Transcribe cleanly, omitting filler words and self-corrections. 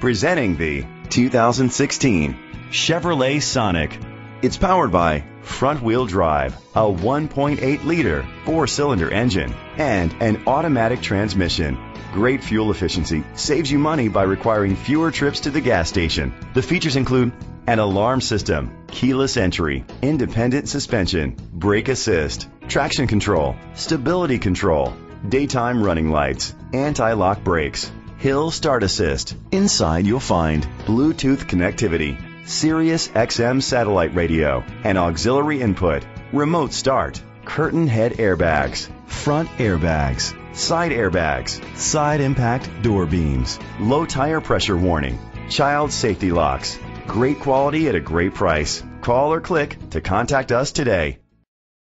Presenting the 2016 Chevrolet Sonic. It's powered by front-wheel drive, a 1.8-liter four-cylinder engine, and an automatic transmission. Great fuel efficiency saves you money by requiring fewer trips to the gas station. The features include an alarm system, keyless entry, independent suspension, brake assist, traction control, stability control, daytime running lights, anti-lock brakes, hill start assist. Inside you'll find Bluetooth connectivity, Sirius XM satellite radio, an auxiliary input, remote start, curtain head airbags, front airbags, side airbags, side impact door beams, low tire pressure warning, child safety locks. Great quality at a great price. Call or click to contact us today.